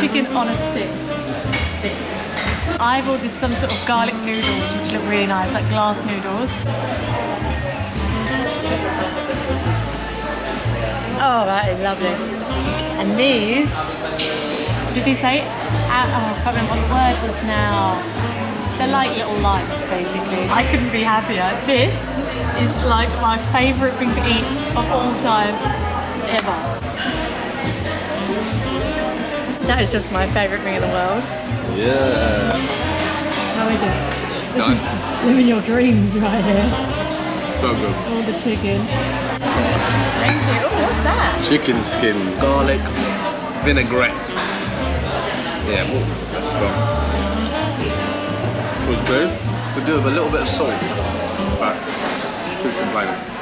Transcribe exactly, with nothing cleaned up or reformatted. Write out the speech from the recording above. chicken on a stick. This. I've ordered some sort of garlic noodles which look really nice, like glass noodles. Oh, that is lovely. And these, did he say? Uh, oh, I can't remember what the word was now. They're like little lights, basically. I couldn't be happier. This is like my favourite thing to eat of all time, ever. That is just my favourite thing in the world. Yeah. How is it? This nice. Is living your dreams right here. So good. All the chicken. Thank you. Oh, what's that? Chicken skin, garlic, vinaigrette. Yeah, ooh, that's strong. It was good. We do have a little bit of salt, but who's complaining?